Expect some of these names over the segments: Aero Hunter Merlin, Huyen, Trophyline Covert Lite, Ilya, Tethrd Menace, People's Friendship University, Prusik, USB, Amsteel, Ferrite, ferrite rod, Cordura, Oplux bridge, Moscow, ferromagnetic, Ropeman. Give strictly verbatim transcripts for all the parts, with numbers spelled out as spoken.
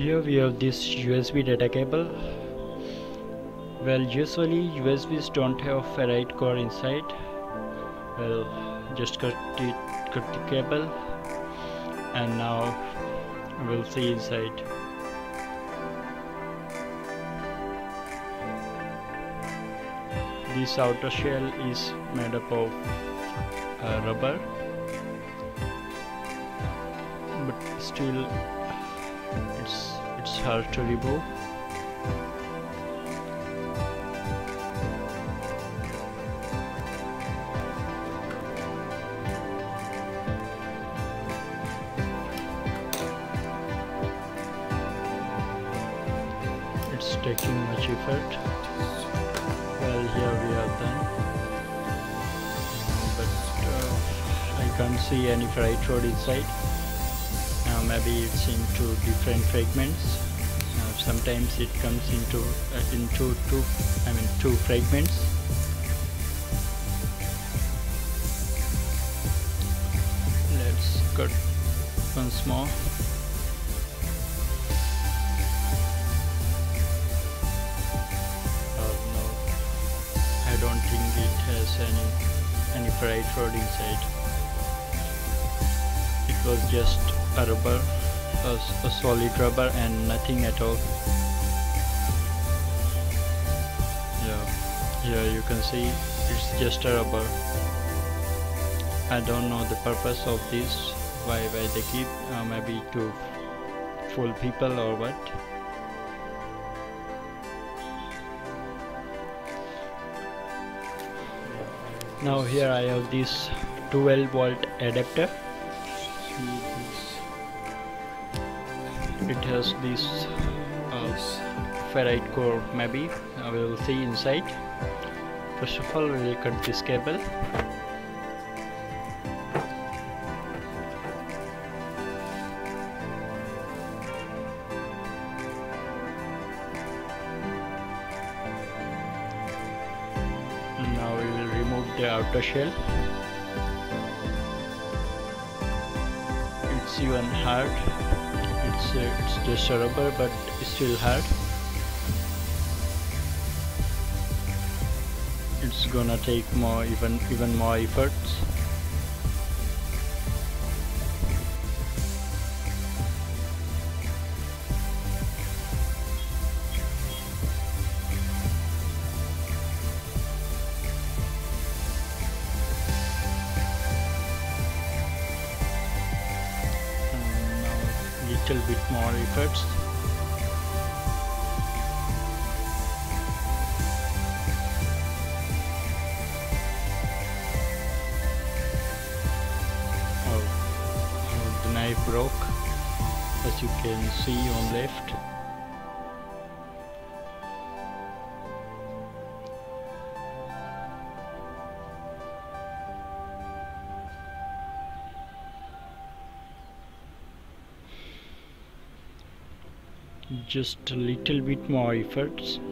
Here we have this U S B data cable. Well, usually U S Bs don't have ferrite core inside. Well, just cut it, cut the cable, and now we'll see inside. This outer shell is made up of uh, rubber, but still it's it's hard to remove. It's taking much effort. Well, here we are done, but uh, I can't see any ferrite rod inside. Uh, maybe it's into different fragments. Uh, sometimes it comes into uh, into two, I mean two fragments. Let's cut once more. Don't think it has any any ferrite rod inside. It was just a rubber, a, a solid rubber, and nothing at all. Yeah, here you can see it's just a rubber. I don't know the purpose of this. Why why they keep? Uh, maybe to fool people or what? Now here I have this twelve volt adapter. It has this uh, ferrite core, maybe. I will see inside. First of all, we will cut this cable. Now we will remove the outer shell. It's even hard. It's uh, it's just a rubber, but it's still hard. It's gonna take more, even even more efforts. Little bit more efforts. Oh, oh, the knife broke, as you can see on left. Just a little bit more efforts. It's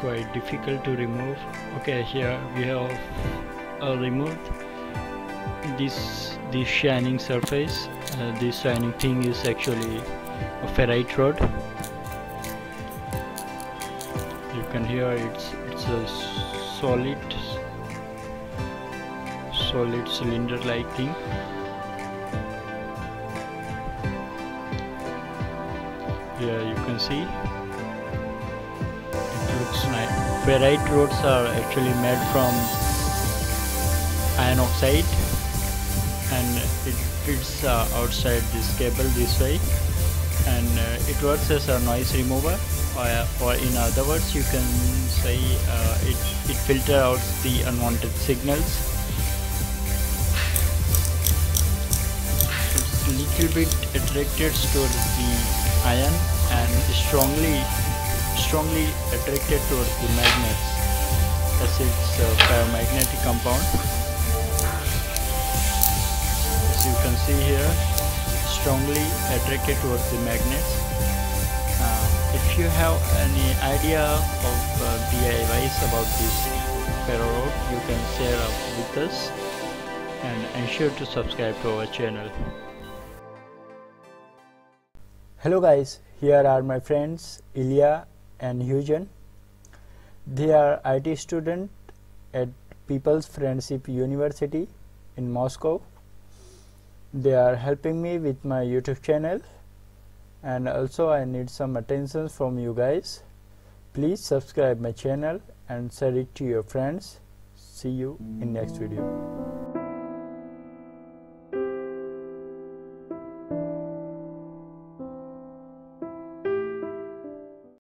quite difficult to remove. Okay, here we have uh, removed this this shining surface. Uh, this shining thing is actually a ferrite rod. You can hear it's it's a solid solid cylinder like thing. Yeah, you can see it looks nice. Ferrite rods are actually made from iron oxide, and it fits uh, outside this cable this way, and uh, it works as a noise remover, or, or in other words you can say uh, it, it filters out the unwanted signals. It's a little bit attracted towards the iron and strongly strongly attracted towards the magnets, as it's a ferromagnetic compound. You can see here, strongly attracted towards the magnets. Uh, if you have any idea of uh, D I Ys about this ferrorod, you can share up with us, and ensure to subscribe to our channel. Hello guys, here are my friends Ilya and Huyen. They are I T student at People's Friendship University in Moscow. They are helping me with my YouTube channel, and also I need some attention from you guys. Please subscribe my channel and share it to your friends. See you in next video.